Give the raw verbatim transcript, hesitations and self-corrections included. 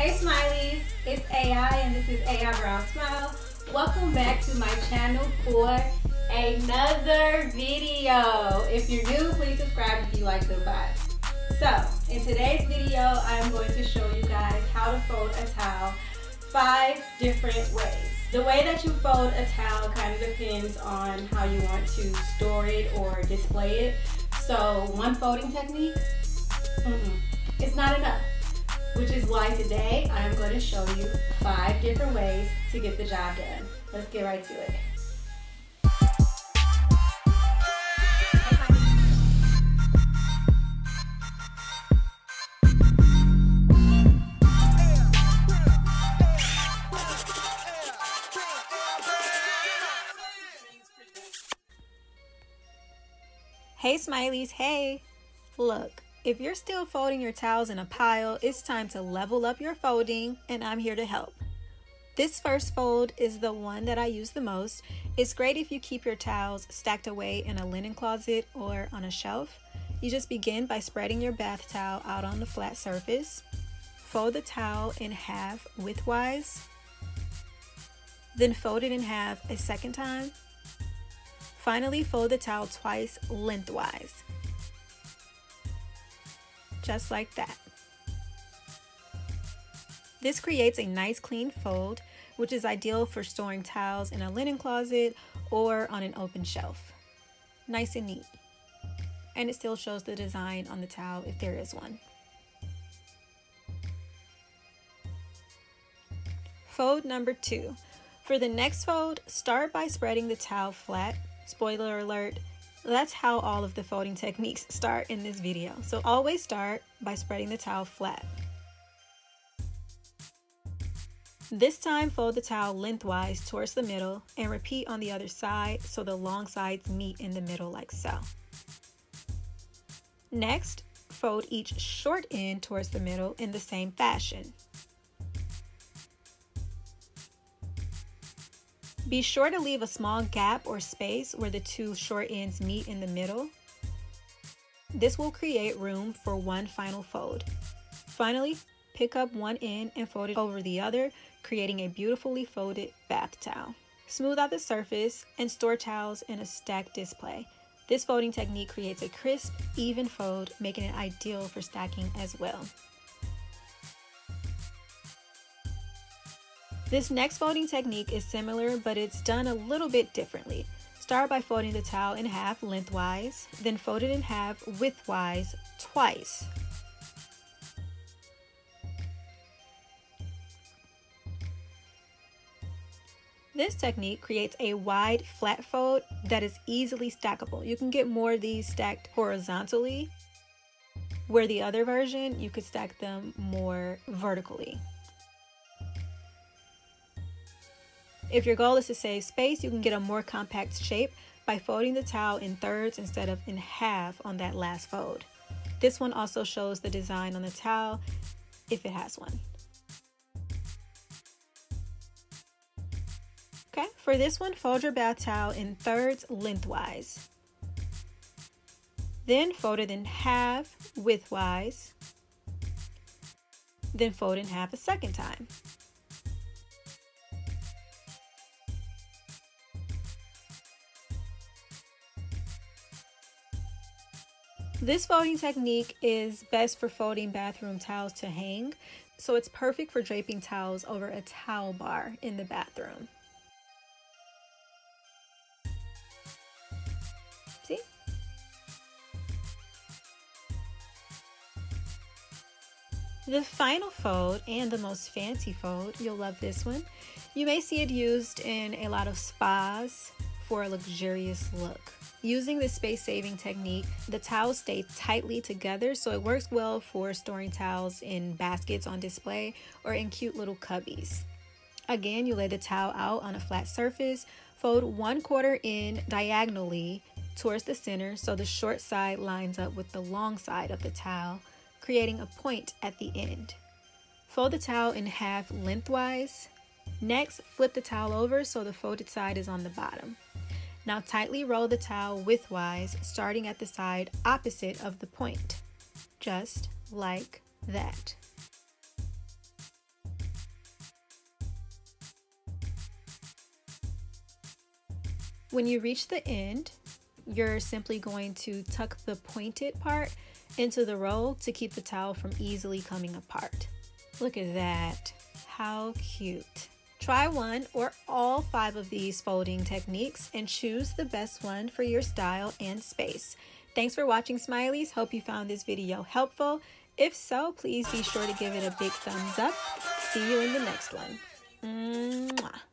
Hey Smileys, it's A I and this is A I Brown Smile. Welcome back to my channel for another video. If you're new, please subscribe if you like the vibe. So, in today's video, I'm going to show you guys how to fold a towel five different ways. The way that you fold a towel kind of depends on how you want to store it or display it. So, one folding technique, mm-mm, it's not enough. Which is why today I'm going to show you five different ways to get the job done. Let's get right to it. Hey Smileys, hey! Look. If you're still folding your towels in a pile, it's time to level up your folding, and I'm here to help. This first fold is the one that I use the most. It's great if you keep your towels stacked away in a linen closet or on a shelf. You just begin by spreading your bath towel out on the flat surface. Fold the towel in half widthwise. Then fold it in half a second time. Finally, fold the towel twice lengthwise. Just like that. This creates a nice clean fold, which is ideal for storing towels in a linen closet or on an open shelf. Nice and neat. And it still shows the design on the towel if there is one. Fold number two. For the next fold, start by spreading the towel flat. Spoiler alert, that's how all of the folding techniques start in this video. So always start by spreading the towel flat. This time, fold the towel lengthwise towards the middle and repeat on the other side so the long sides meet in the middle like so. Next, fold each short end towards the middle in the same fashion. Be sure to leave a small gap or space where the two short ends meet in the middle. This will create room for one final fold. Finally, pick up one end and fold it over the other, creating a beautifully folded bath towel. Smooth out the surface and store towels in a stacked display. This folding technique creates a crisp, even fold, making it ideal for stacking as well. This next folding technique is similar, but it's done a little bit differently. Start by folding the towel in half lengthwise, then fold it in half widthwise twice. This technique creates a wide flat fold that is easily stackable. You can get more of these stacked horizontally, where the other version, you could stack them more vertically. If your goal is to save space, you can get a more compact shape by folding the towel in thirds instead of in half on that last fold. This one also shows the design on the towel if it has one. Okay, for this one, fold your bath towel in thirds lengthwise. Then fold it in half widthwise. Then fold in half a second time. This folding technique is best for folding bathroom towels to hang, so it's perfect for draping towels over a towel bar in the bathroom. See? The final fold, and the most fancy fold, you'll love this one. You may see it used in a lot of spas for a luxurious look. Using this space-saving technique, the towels stay tightly together, so it works well for storing towels in baskets on display or in cute little cubbies. Again, you lay the towel out on a flat surface, fold one quarter in diagonally towards the center so the short side lines up with the long side of the towel, creating a point at the end. Fold the towel in half lengthwise. Next, flip the towel over so the folded side is on the bottom. Now tightly roll the towel widthwise, starting at the side opposite of the point, just like that. When you reach the end, you're simply going to tuck the pointed part into the roll to keep the towel from easily coming apart. Look at that, how cute. Try one or all five of these folding techniques and choose the best one for your style and space. Thanks for watching, Smileys. Hope you found this video helpful. If so, please be sure to give it a big thumbs up. See you in the next one. Mwah.